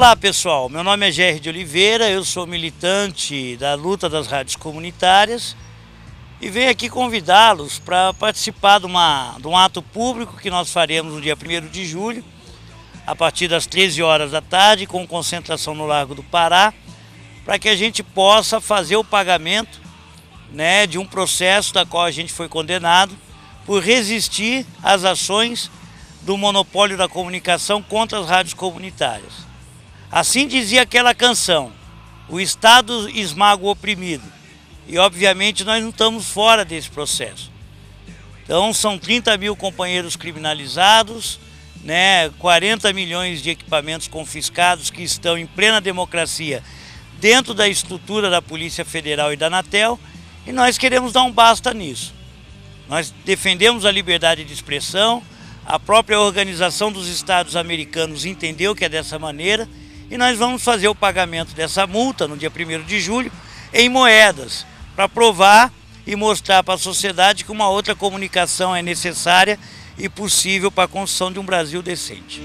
Olá pessoal, meu nome é Jerry de Oliveira, eu sou militante da luta das rádios comunitárias e venho aqui convidá-los para participar de um ato público que nós faremos no dia 1º de julho, a partir das 13 horas da tarde, com concentração no Largo do Pará, para que a gente possa fazer o pagamento, né, de um processo da qual a gente foi condenado por resistir às ações do monopólio da comunicação contra as rádios comunitárias. Assim dizia aquela canção, o Estado esmaga o oprimido. E obviamente nós não estamos fora desse processo. Então são 30 mil companheiros criminalizados, né, 40 milhões de equipamentos confiscados que estão em plena democracia dentro da estrutura da Polícia Federal e da Anatel. E nós queremos dar um basta nisso. Nós defendemos a liberdade de expressão, a própria Organização dos Estados Americanos entendeu que é dessa maneira. E nós vamos fazer o pagamento dessa multa no dia 1º de julho em moedas, para provar e mostrar para a sociedade que uma outra comunicação é necessária e possível para a construção de um Brasil decente.